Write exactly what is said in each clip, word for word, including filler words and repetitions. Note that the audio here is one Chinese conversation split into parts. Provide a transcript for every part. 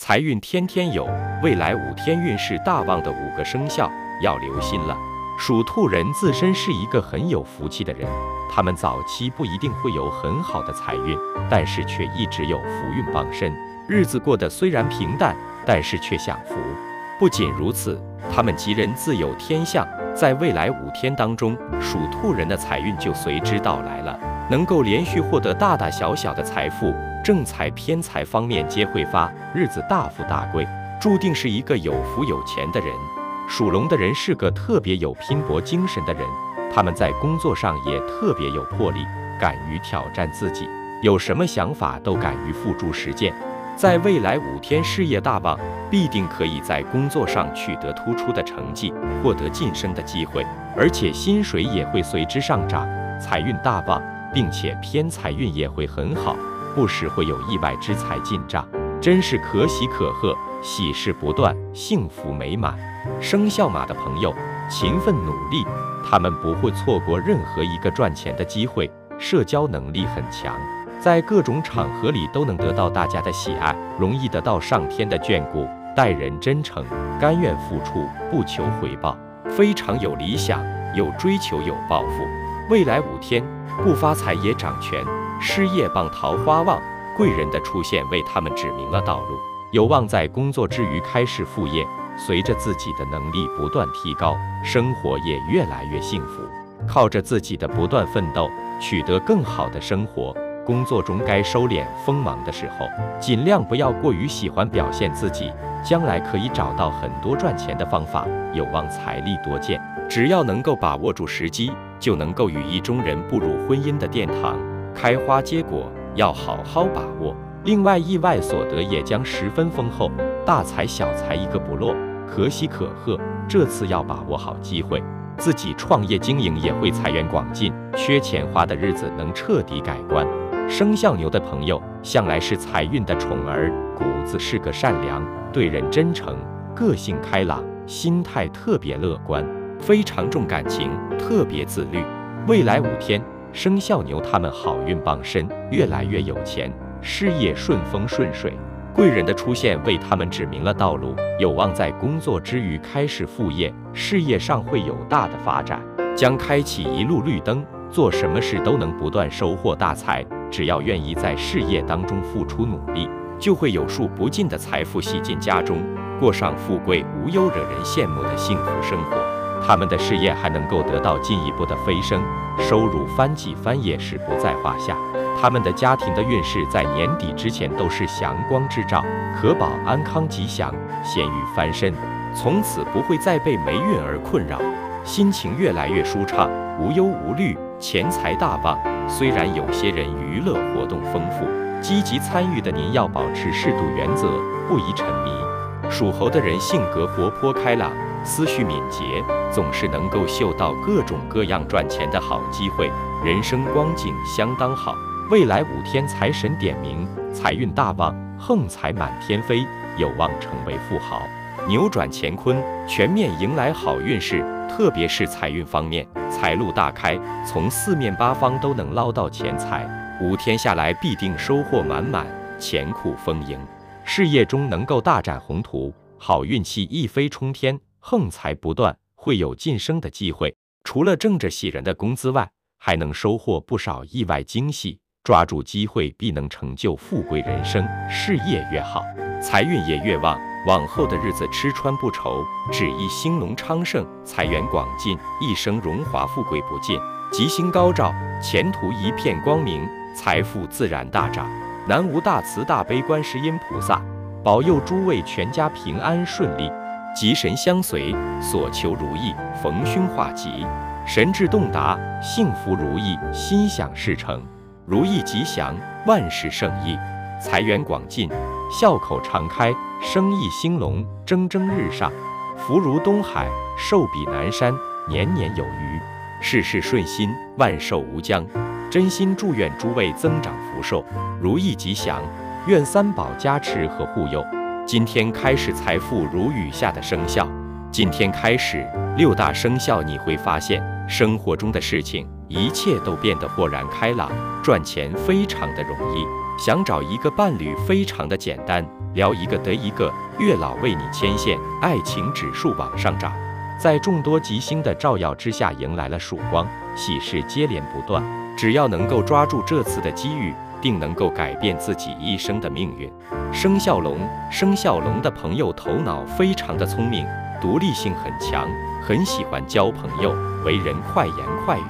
财运天天有，未来五天运势大旺的五个生肖要留心了。属兔人自身是一个很有福气的人，他们早期不一定会有很好的财运，但是却一直有福运傍身，日子过得虽然平淡，但是却享福。不仅如此，他们吉人自有天相，在未来五天当中，属兔人的财运就随之到来了，能够连续获得大大小小的财富，正财偏财方面皆会发，日子大富大贵，注定是一个有福有钱的人。属龙的人是个特别有拼搏精神的人，他们在工作上也特别有魄力，敢于挑战自己，有什么想法都敢于付诸实践。在未来五天事业大旺，必定可以在工作上取得突出的成绩，获得晋升的机会，而且薪水也会随之上涨，财运大旺，并且偏财运也会很好，不时会有意外之财进账，真是可喜可贺，喜事不断，幸福美满。生肖马的朋友勤奋努力，他们不会错过任何一个赚钱的机会，社交能力很强，在各种场合里都能得到大家的喜爱，容易得到上天的眷顾，待人真诚，甘愿付出，不求回报，非常有理想，有追求，有抱负。未来五天不发财也掌权，事业棒，桃花旺，贵人的出现为他们指明了道路，有望在工作之余开始副业，随着自己的能力不断提高，生活也越来越幸福，靠着自己的不断奋斗，取得更好的生活。工作中该收敛锋芒的时候，尽量不要过于喜欢表现自己，将来可以找到很多赚钱的方法，有望财力多见。只要能够把握住时机，就能够与意中人步入婚姻的殿堂，开花结果，要好好把握。另外，意外所得也将十分丰厚，大财小财一个不落，可喜可贺。这次要把握好机会，自己创业经营也会财源广进，缺钱花的日子能彻底改观。生肖牛的朋友向来是财运的宠儿，骨子是个善良，对人真诚，个性开朗，心态特别乐观，非常重感情，特别自律。未来五天，生肖牛他们好运傍身，越来越有钱，事业顺风顺水，贵人的出现为他们指明了道路，有望在工作之余开始副业，事业上会有大的发展，将开启一路绿灯，做什么事都能不断收获大财。只要愿意在事业当中付出努力，就会有数不尽的财富洗进家中，过上富贵无忧、惹人羡慕的幸福生活。他们的事业还能够得到进一步的飞升，收入翻几番也是不在话下。他们的家庭的运势在年底之前都是祥光之兆，可保安康吉祥，咸鱼翻身，从此不会再被霉运而困扰，心情越来越舒畅，无忧无虑，钱财大旺。虽然有些人娱乐活动丰富，积极参与的您要保持适度原则，不宜沉迷。属猴的人性格活泼开朗，思绪敏捷，总是能够嗅到各种各样赚钱的好机会，人生光景相当好。未来五天财神点名，财运大旺，横财满天飞，有望成为富豪，扭转乾坤，全面迎来好运势。特别是财运方面，财路大开，从四面八方都能捞到钱财，五天下来必定收获满满，钱库丰盈，事业中能够大展宏图，好运气一飞冲天，横财不断，会有晋升的机会。除了挣着喜人的工资外，还能收获不少意外惊喜，抓住机会必能成就富贵人生，事业越好，财运也越旺。往后的日子吃穿不愁，只宜兴隆昌盛，财源广进，一生荣华富贵不尽，吉星高照，前途一片光明，财富自然大涨。南无大慈大悲观世音菩萨，保佑诸位全家平安顺利，吉神相随，所求如意，逢凶化吉，神智洞达，幸福如意，心想事成，如意吉祥，万事胜意，财源广进，笑口常开，生意兴隆，蒸蒸日上，福如东海，寿比南山，年年有余，事事顺心，万寿无疆。真心祝愿诸位增长福寿，如意吉祥，愿三宝加持和护佑。今天开始财富如雨下的生肖，今天开始六大生肖，你会发现生活中的事情一切都变得豁然开朗，赚钱非常的容易，想找一个伴侣非常的简单。聊一个得一个，月老为你牵线，爱情指数往上涨，在众多吉星的照耀之下，迎来了曙光，喜事接连不断。只要能够抓住这次的机遇，定能够改变自己一生的命运。生肖龙，生肖龙的朋友头脑非常的聪明，独立性很强，很喜欢交朋友，为人快言快语。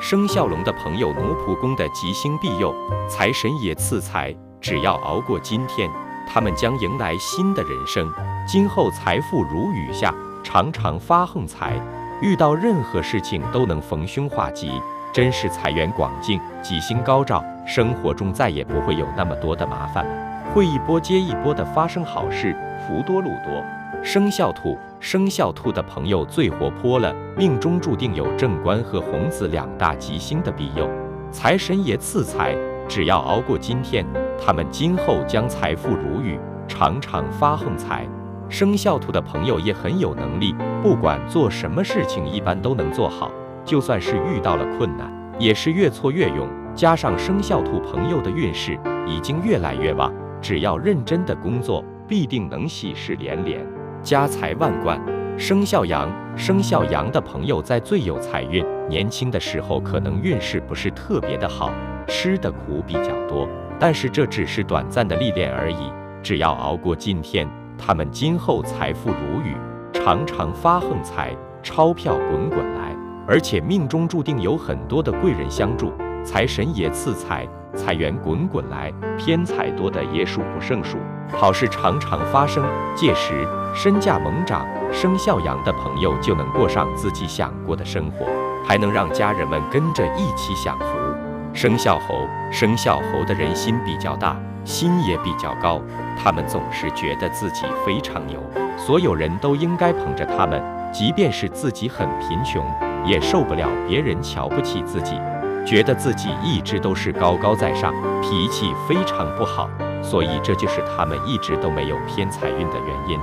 生肖龙的朋友奴仆宫的吉星庇佑，财神爷赐财，只要熬过今天，他们将迎来新的人生，今后财富如雨下，常常发横财，遇到任何事情都能逢凶化吉，真是财源广进，吉星高照，生活中再也不会有那么多的麻烦了，会一波接一波的发生好事，福多禄多。生肖兔，生肖兔的朋友最活泼了，命中注定有正官和红子两大吉星的庇佑，财神爷赐财，只要熬过今天，他们今后将财富如雨，常常发横财。生肖兔的朋友也很有能力，不管做什么事情一般都能做好，就算是遇到了困难，也是越挫越勇。加上生肖兔朋友的运势已经越来越旺，只要认真的工作，必定能喜事连连，家财万贯。生肖羊，生肖羊的朋友在最有财运，年轻的时候可能运势不是特别的好，吃的苦比较多，但是这只是短暂的历练而已，只要熬过今天，他们今后财富如雨，常常发横财，钞票滚滚来，而且命中注定有很多的贵人相助，财神爷赐财，财源滚滚来，偏财多的也数不胜数，好事常常发生，届时身价猛涨，生肖羊的朋友就能过上自己想过的生活，还能让家人们跟着一起享福。生肖猴，生肖猴的人心比较大，心也比较高，他们总是觉得自己非常牛，所有人都应该捧着他们，即便是自己很贫穷，也受不了别人瞧不起自己，觉得自己一直都是高高在上，脾气非常不好，所以这就是他们一直都没有偏财运的原因。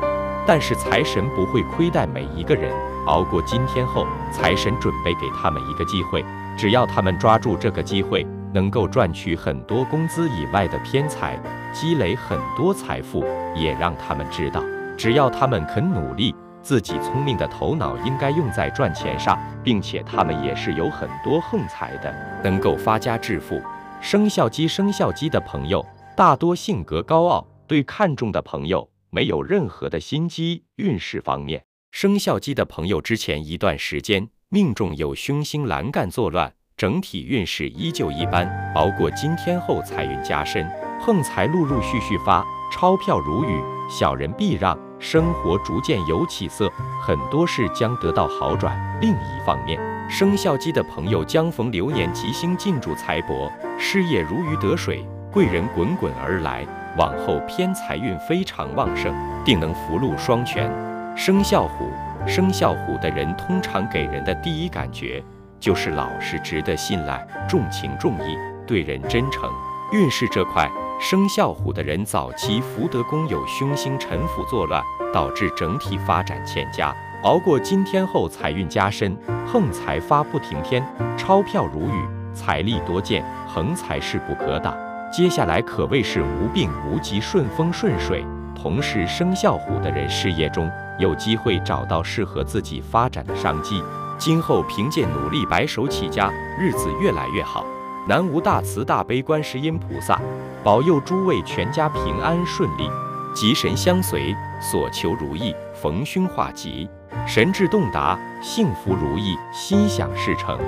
但是财神不会亏待每一个人，熬过今天后，财神准备给他们一个机会，只要他们抓住这个机会，能够赚取很多工资以外的偏财，积累很多财富，也让他们知道，只要他们肯努力，自己聪明的头脑应该用在赚钱上，并且他们也是有很多横财的，能够发家致富。生肖鸡，生肖鸡的朋友大多性格高傲，对看重的朋友没有任何的心机。运势方面，生肖鸡的朋友之前一段时间命中有凶星栏杆作乱，整体运势依旧一般，熬过今天后，财运加深，横财陆陆续续发，钞票如雨，小人避让，生活逐渐有起色，很多事将得到好转。另一方面，生肖鸡的朋友将逢流年吉星进驻财帛，事业如鱼得水，贵人滚滚而来，往后偏财运非常旺盛，定能福禄双全。生肖虎，生肖虎的人通常给人的第一感觉就是老实、值得信赖，重情重义，对人真诚。运势这块，生肖虎的人早期福德宫有凶星辰府作乱，导致整体发展欠佳，熬过今天后，财运加深，横财发不停天，钞票如雨，财力多见，横财势不可挡，接下来可谓是无病无疾，顺风顺水。同时，生肖虎的人事业中有机会找到适合自己发展的商机，今后凭借努力白手起家，日子越来越好。南无大慈大悲观世音菩萨，保佑诸位全家平安顺利，吉神相随，所求如意，逢凶化吉，神智洞达，幸福如意，心想事成，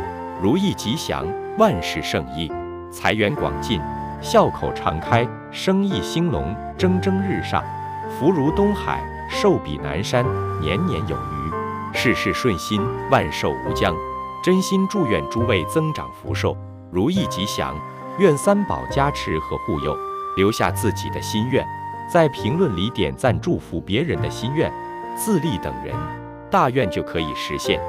如意吉祥，万事胜意，财源广进，笑口常开，生意兴隆，蒸蒸日上，福如东海，寿比南山，年年有余，事事顺心，万寿无疆。真心祝愿诸位增长福寿，如意吉祥，愿三宝加持和护佑，留下自己的心愿，在评论里点赞祝福别人的心愿，自力等人，大愿就可以实现。